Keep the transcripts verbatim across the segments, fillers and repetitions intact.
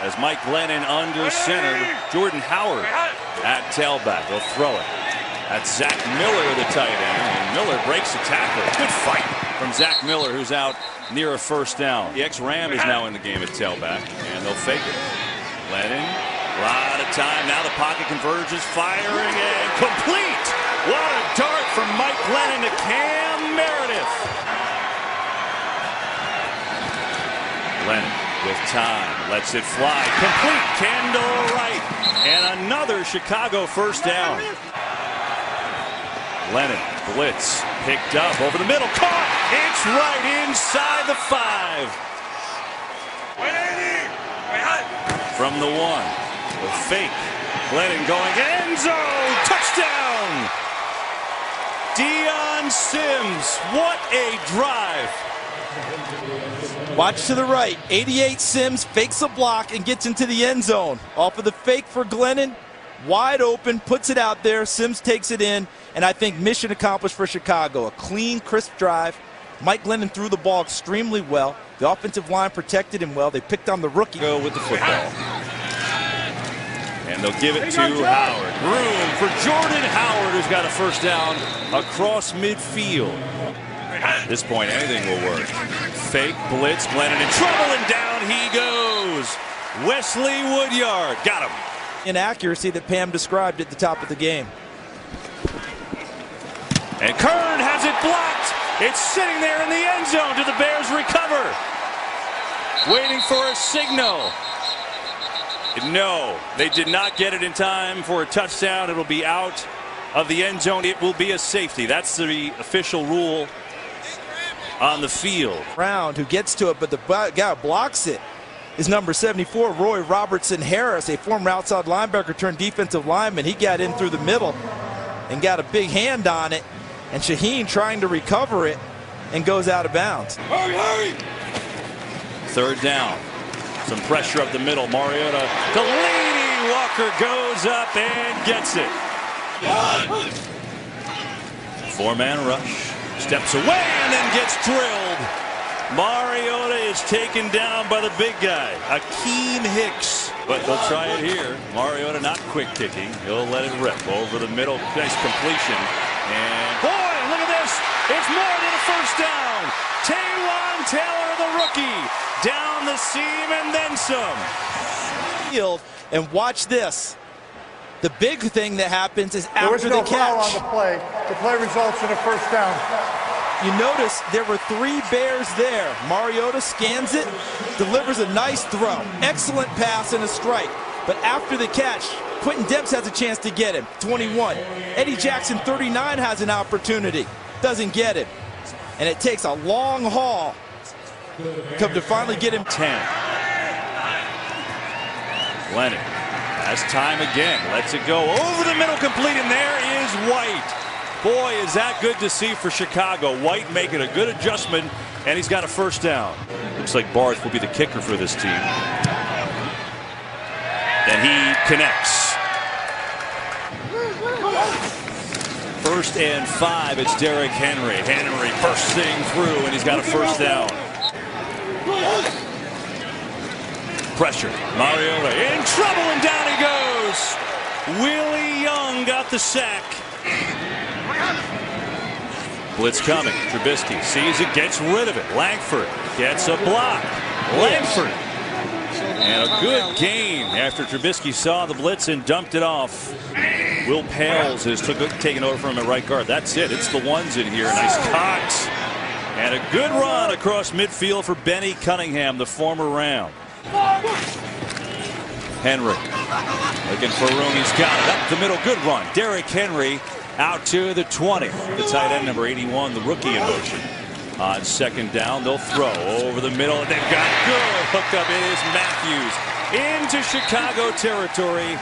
as Mike Glennon under center. Jordan Howard at tailback. He'll throw it. That's Zach Miller, the tight end. And Miller breaks the tackle. Good fight from Zach Miller, who's out near a first down. The ex-Ram is now in the game at tailback, and they'll fake it. Glennon, a lot of time. Now the pocket converges, firing, and complete. What a dart from Mike Glennon to Cam Meredith. Glennon with time, lets it fly. Complete, Kendall Wright. And another Chicago first down. Glennon, blitz, picked up over the middle, caught. It's right inside the five. From the one, the fake. Glennon going end zone, touchdown. Deion Sims, what a drive. Watch to the right, eighty-eight Sims fakes a block and gets into the end zone. Off of the fake for Glennon, wide open, puts it out there, Sims takes it in. And I think mission accomplished for Chicago. A clean, crisp drive. Mike Glennon threw the ball extremely well. The offensive line protected him well. They picked on the rookie. Go with the football. And they'll give it to Howard. Room for Jordan Howard, who's got a first down across midfield. At this point, anything will work. Fake blitz. Glennon in trouble, and down he goes. Wesley Woodyard got him. Inaccuracy that Pam described at the top of the game. And Kern has it blocked. It's sitting there in the end zone. Do the Bears recover? Waiting for a signal. No, they did not get it in time for a touchdown. It'll be out of the end zone. It will be a safety. That's the official rule on the field. Brown, who gets to it, but the guy blocks it, is number seventy-four, Roy Robertson-Harris, a former outside linebacker turned defensive lineman. He got in through the middle and got a big hand on it. And Shaheen trying to recover it and goes out of bounds. Hurry, hurry. Third down. Some pressure up the middle. Mariota. Delanie Walker goes up and gets it. Four-man rush. Steps away and then gets drilled. Mariota is taken down by the big guy, Akeem Hicks. But they'll try it here. Mariota not quick kicking. He'll let it rip over the middle. Nice completion. And boy, look at this. It's more than a first down. Taywan Taylor, the rookie, down the seam and then some. Field, and watch this. The big thing that happens is after the catch. There was no foul on the play. The play results in a first down. You notice there were three Bears there. Mariota scans it, delivers a nice throw. Excellent pass and a strike. But after the catch, Quentin Debs has a chance to get him, twenty-one. Eddie Jackson, thirty-nine, has an opportunity, doesn't get him. And it takes a long haul to finally get him. ten. Leonard has time again, lets it go over the middle, complete, and there is White. Boy, is that good to see for Chicago. White making a good adjustment, and he's got a first down. Looks like Barth will be the kicker for this team. And he connects. First and five, it's Derrick Henry. Henry first thing through, and he's got a first down. Pressure. Mariota in trouble, and down he goes. Willie Young got the sack. Blitz coming. Trubisky sees it, gets rid of it. Langford gets a block. Langford. And a good gain after Trubisky saw the blitz and dumped it off. Will Pales is taking over from him at right guard. That's it. It's the ones in here. Nice Cox. And a good run across midfield for Benny Cunningham, the former Ram. Henry looking for room. He's got it. Up the middle. Good run. Derrick Henry. Out to the twenty. The tight end, number eighty-one, the rookie in motion. On second down, they'll throw over the middle. And they've got good. Hooked up is Matthews into Chicago territory.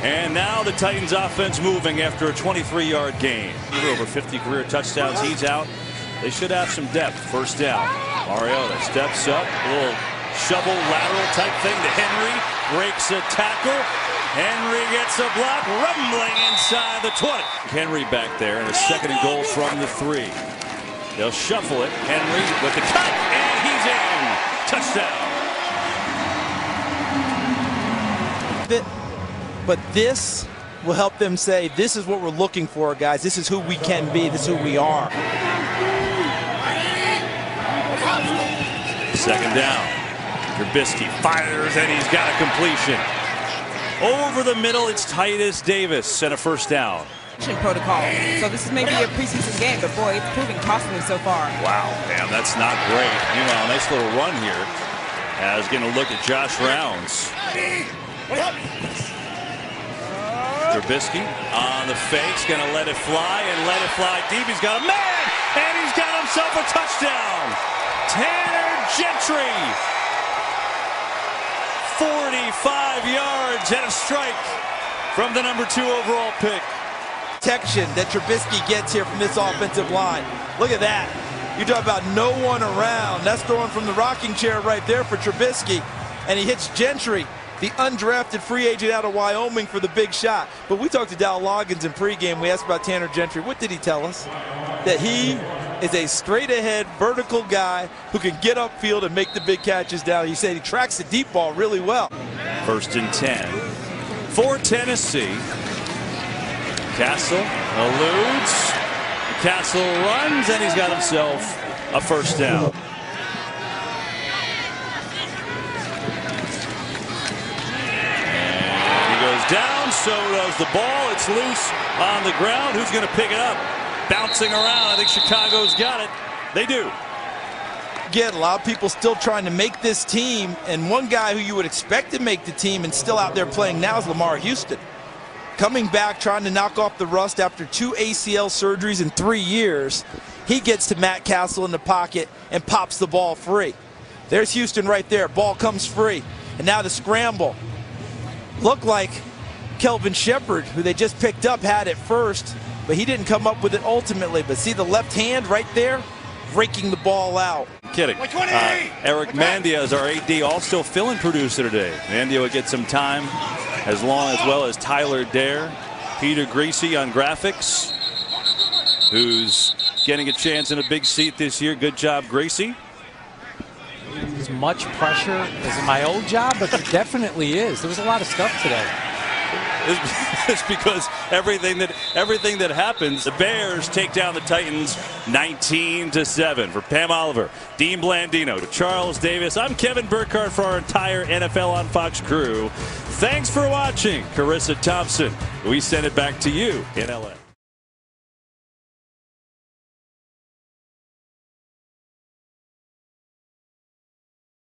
And now the Titans offense moving after a twenty-three yard gain. Over fifty career touchdowns. He's out. They should have some depth. First down. Mariota steps up. A little shovel lateral type thing to Henry. Breaks a tackle. Henry gets a block, rumbling inside the twenty. Henry back there, and a second and goal from the three. They'll shuffle it. Henry with the cut, and he's in. Touchdown. it, but this will help them say, this is what we're looking for, guys. This is who we can be. This is who we are. Second down. Trubisky fires, and he's got a completion. Over the middle, it's Titus Davis and a first down. Protocol. So this is maybe a preseason game, but boy, it's proving costly so far. Wow, man, that's not great. You know, nice little run here. I was going to look at Josh Rounds. Trubisky on the fake's going to let it fly and let it fly deep. He's got a man, and he's got himself a touchdown. Tanner Gentry, forty-five yards and a strike from the number two overall pick. Protection that Trubisky gets here from this offensive line. Look at that. You talk about no one around. That's throwing from the rocking chair right there for Trubisky. And he hits Gentry, the undrafted free agent out of Wyoming, for the big shot. But we talked to Dowell Loggains in pregame. We asked about Tanner Gentry. What did he tell us? That he is a straight-ahead, vertical guy who can get upfield and make the big catches down. He said he tracks the deep ball really well. First and ten for Tennessee. Cassel eludes. Cassel runs, and he's got himself a first down. And he goes down, so does the ball. It's loose on the ground. Who's going to pick it up? Bouncing around. I think Chicago's got it. They do. Again, a lot of people still trying to make this team, and one guy who you would expect to make the team and still out there playing now is Lamar Houston. Coming back, trying to knock off the rust after two A C L surgeries in three years, he gets to Matt Cassel in the pocket and pops the ball free. There's Houston right there. Ball comes free. And now the scramble. Looked like Kelvin Shepherd, who they just picked up, had it first, but he didn't come up with it ultimately. But see the left hand right there? Raking the ball out. Kidding. Uh, Eric Mandia is our A D, all still fill-in producer today. Mandia will get some time, as long as well as Tyler Dare, Peter Greasy on graphics, who's getting a chance in a big seat this year. Good job, Greasy. As much pressure as in my old job, but there definitely is. There was a lot of stuff today. It's because everything that everything that happens, the Bears take down the Titans nineteen to seven. For Pam Oliver, Dean Blandino, to Charles Davis, I'm Kevin Burkhardt for our entire N F L on Fox crew. Thanks for watching. Carissa Thompson, we send it back to you in L A